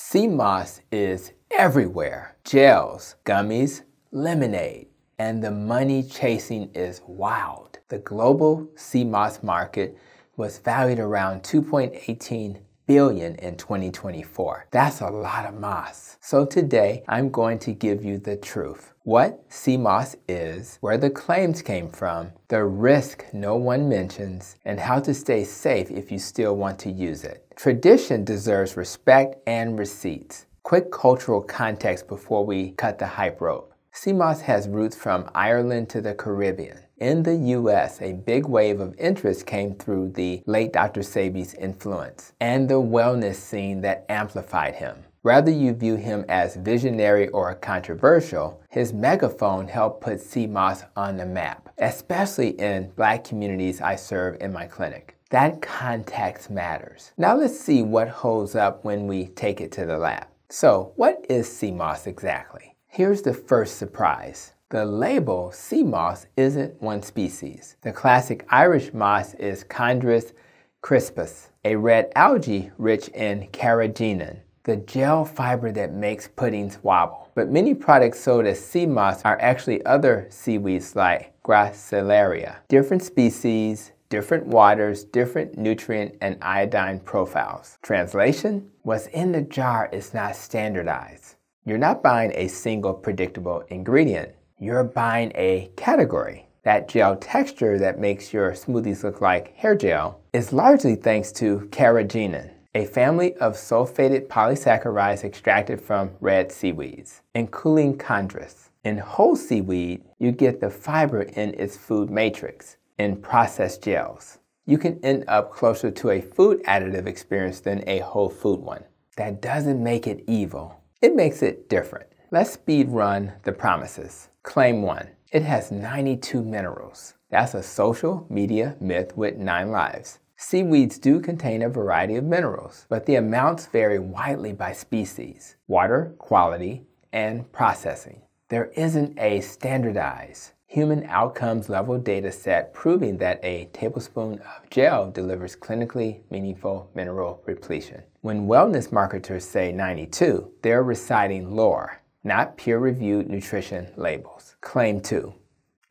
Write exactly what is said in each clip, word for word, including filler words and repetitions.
Sea moss is everywhere. Gels, gummies, lemonade, and the money chasing is wild. The global sea moss market was valued around two point one eight billion dollars in twenty twenty-four. That's a lot of moss. So today I'm going to give you the truth. What sea moss is, where the claims came from, the risk no one mentions, and how to stay safe if you still want to use it. Tradition deserves respect and receipts. Quick cultural context before we cut the hype rope. Sea moss has roots from Ireland to the Caribbean. In the U S, a big wave of interest came through the late Doctor Sebi's influence and the wellness scene that amplified him. Whether you view him as visionary or controversial, his megaphone helped put sea moss on the map, especially in Black communities I serve in my clinic. That context matters. Now let's see what holds up when we take it to the lab. So what is sea moss exactly? Here's the first surprise. The label sea moss isn't one species. The classic Irish moss is Chondrus crispus, a red algae rich in carrageenan, the gel fiber that makes puddings wobble. But many products sold as sea moss are actually other seaweeds like Gracilaria. Different species, different waters, different nutrient and iodine profiles. Translation: what's in the jar is not standardized. You're not buying a single predictable ingredient. You're buying a category. That gel texture that makes your smoothies look like hair gel is largely thanks to carrageenan, a family of sulfated polysaccharides extracted from red seaweeds, including chondrus. In whole seaweed, you get the fiber in its food matrix. In processed gels, you can end up closer to a food additive experience than a whole food one. That doesn't make it evil. It makes it different. Let's speed run the promises. Claim one, it has ninety-two minerals. That's a social media myth with nine lives. Seaweeds do contain a variety of minerals, but the amounts vary widely by species, water quality, and processing. There isn't a standardized human outcomes level data set proving that a tablespoon of gel delivers clinically meaningful mineral repletion. When wellness marketers say ninety-two, they're reciting lore, not peer-reviewed nutrition labels. Claim two,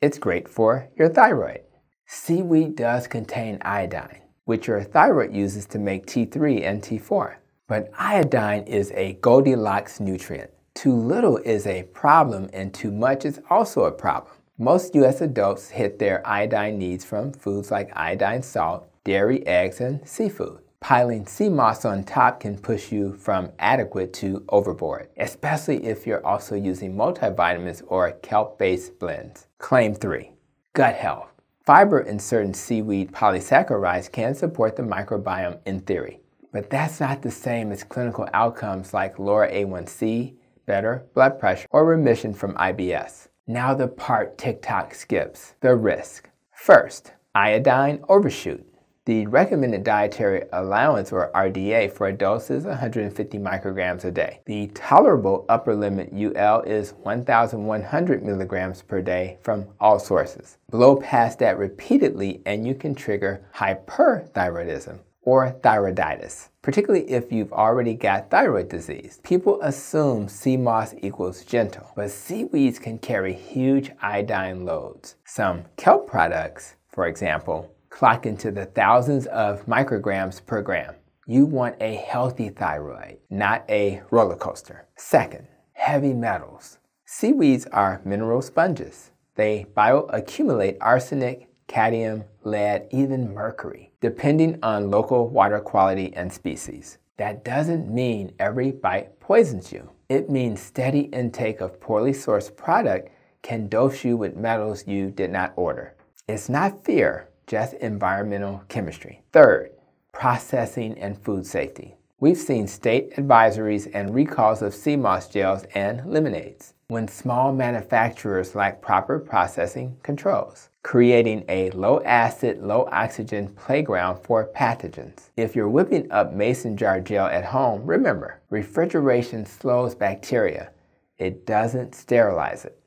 it's great for your thyroid. Seaweed does contain iodine, which your thyroid uses to make T three and T four. But iodine is a Goldilocks nutrient. Too little is a problem and too much is also a problem. Most U S adults hit their iodine needs from foods like iodine salt, dairy, eggs, and seafood. Piling sea moss on top can push you from adequate to overboard, especially if you're also using multivitamins or kelp-based blends. Claim three, gut health. Fiber in certain seaweed polysaccharides can support the microbiome in theory, but that's not the same as clinical outcomes like lower A one C, better blood pressure, or remission from I B S. Now the part TikTok skips, the risk. First, iodine overshoot. The recommended dietary allowance, or R D A, for adults is one hundred fifty micrograms a day. The tolerable upper limit, U L, is one thousand one hundred milligrams per day from all sources. Blow past that repeatedly and you can trigger hyperthyroidism or thyroiditis, particularly if you've already got thyroid disease. People assume sea moss equals gentle, but seaweeds can carry huge iodine loads. Some kelp products, for example, clock into the thousands of micrograms per gram. You want a healthy thyroid, not a roller coaster. Second, heavy metals. Seaweeds are mineral sponges. They bioaccumulate arsenic, cadmium, lead, even mercury, depending on local water quality and species. That doesn't mean every bite poisons you. It means steady intake of poorly sourced product can dose you with metals you did not order. It's not fear, just environmental chemistry. Third, processing and food safety. We've seen state advisories and recalls of sea moss gels and lemonades when small manufacturers lack proper processing controls, creating a low-acid, low-oxygen playground for pathogens. If you're whipping up mason jar gel at home, remember, refrigeration slows bacteria. It doesn't sterilize it.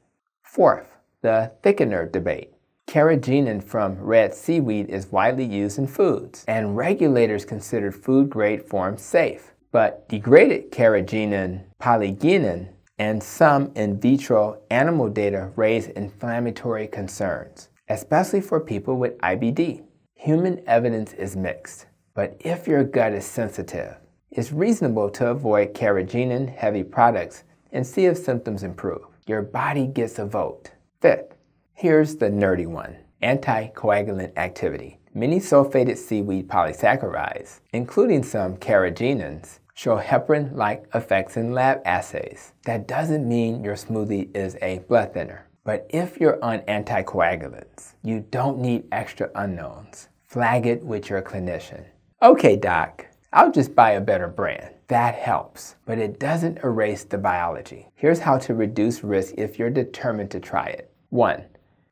Fourth, the thickener debate. Carrageenan from red seaweed is widely used in foods, and regulators considered food-grade forms safe. but degraded carrageenan, polygeenin, and some in vitro animal data raise inflammatory concerns, especially for people with I B D. Human evidence is mixed, but if your gut is sensitive, it's reasonable to avoid carrageenan-heavy products and see if symptoms improve. Your body gets a vote. Fifth, here's the nerdy one, anticoagulant activity. Many sulfated seaweed polysaccharides, including some carrageenans, show heparin-like effects in lab assays. That doesn't mean your smoothie is a blood thinner. But if you're on anticoagulants, you don't need extra unknowns. Flag it with your clinician. Okay, doc, I'll just buy a better brand. That helps, but it doesn't erase the biology. Here's how to reduce risk if you're determined to try it. One.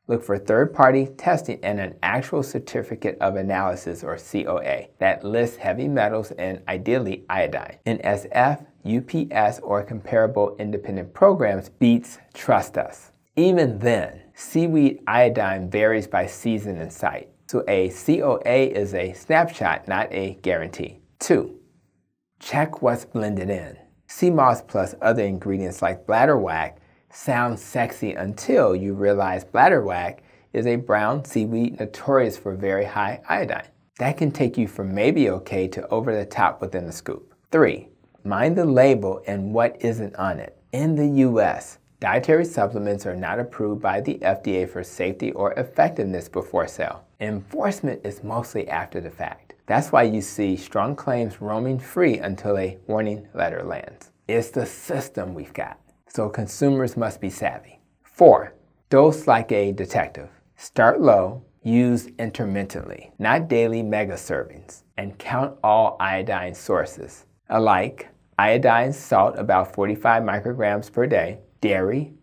Look for third-party testing and an actual certificate of analysis, or C O A, that lists heavy metals and ideally iodine. N S F, U P S, or comparable independent programs beats Trust Us. Even then, seaweed iodine varies by season and site, so a C O A is a snapshot, not a guarantee. Two, check what's blended in. Sea moss plus other ingredients like bladderwrack sounds sexy until you realize bladderwrack is a brown seaweed notorious for very high iodine. That can take you from maybe okay to over the top within the scoop. Three, mind the label and what isn't on it. In the U S, dietary supplements are not approved by the F D A for safety or effectiveness before sale. Enforcement is mostly after the fact. That's why you see strong claims roaming free until a warning letter lands. It's the system we've got. So consumers must be savvy. Four, dose like a detective. Start low, use intermittently, not daily mega servings, and count all iodine sources. Alike, iodine salt about forty-five micrograms per day, dairy,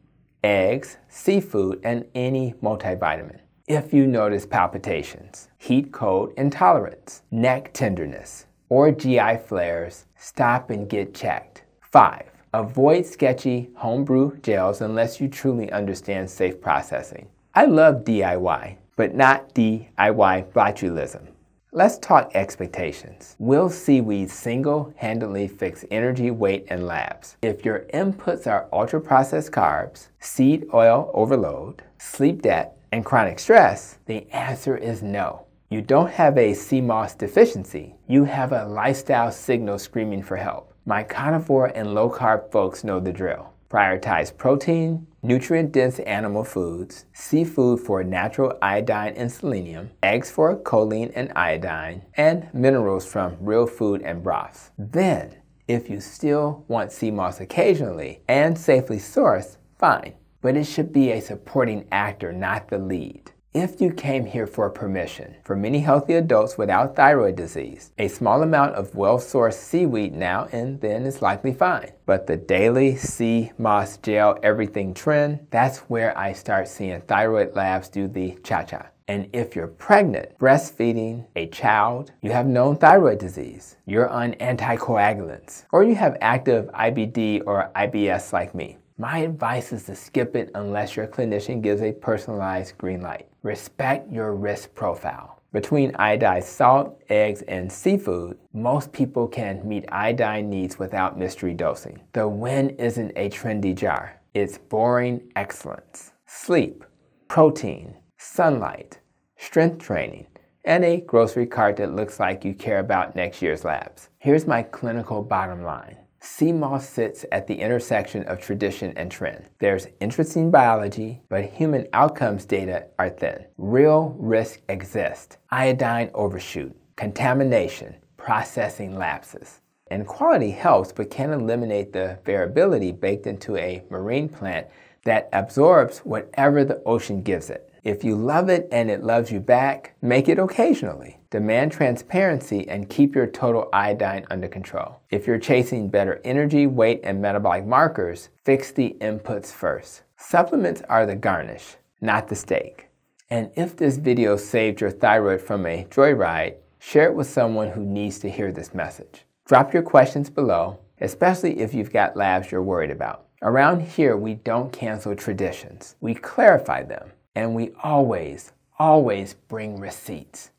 eggs, seafood, and any multivitamin. If you notice palpitations, heat cold intolerance, neck tenderness, or G I flares, stop and get checked. Five, avoid sketchy homebrew gels unless you truly understand safe processing. I love D I Y, but not D I Y botulism. Let's talk expectations. Will seaweed single-handedly fix energy, weight, and labs? If your inputs are ultra-processed carbs, seed oil overload, sleep debt, and chronic stress, the answer is no. You don't have a sea moss deficiency. You have a lifestyle signal screaming for help. My carnivore and low-carb folks know the drill. Prioritize protein, nutrient-dense animal foods, seafood for natural iodine and selenium, eggs for choline and iodine, and minerals from real food and broths. Then, if you still want sea moss occasionally and safely sourced, fine. But it should be a supporting actor, not the lead. If you came here for permission, for many healthy adults without thyroid disease, a small amount of well-sourced seaweed now and then is likely fine. But the daily sea moss gel everything trend, that's where I start seeing thyroid labs do the cha-cha. And if you're pregnant, breastfeeding, a child, you have known thyroid disease, you're on anticoagulants, or you have active I B D or I B S like me, my advice is to skip it unless your clinician gives a personalized green light. Respect your risk profile. Between iodized salt, eggs, and seafood, most people can meet iodine needs without mystery dosing. The win isn't a trendy jar. It's boring excellence. Sleep, protein, sunlight, strength training, and a grocery cart that looks like you care about next year's labs. Here's my clinical bottom line. Sea moss sits at the intersection of tradition and trend. There's interesting biology, but human outcomes data are thin. Real risks exist. Iodine overshoot, contamination, processing lapses. And quality helps, but can eliminate the variability baked into a marine plant that absorbs whatever the ocean gives it. If you love it and it loves you back, make it occasionally. Demand transparency and keep your total iodine under control. If you're chasing better energy, weight, and metabolic markers, fix the inputs first. Supplements are the garnish, not the steak. And if this video saved your thyroid from a joyride, share it with someone who needs to hear this message. Drop your questions below, especially if you've got labs you're worried about. Around here, we don't cancel traditions. We clarify them. And we always, always bring receipts.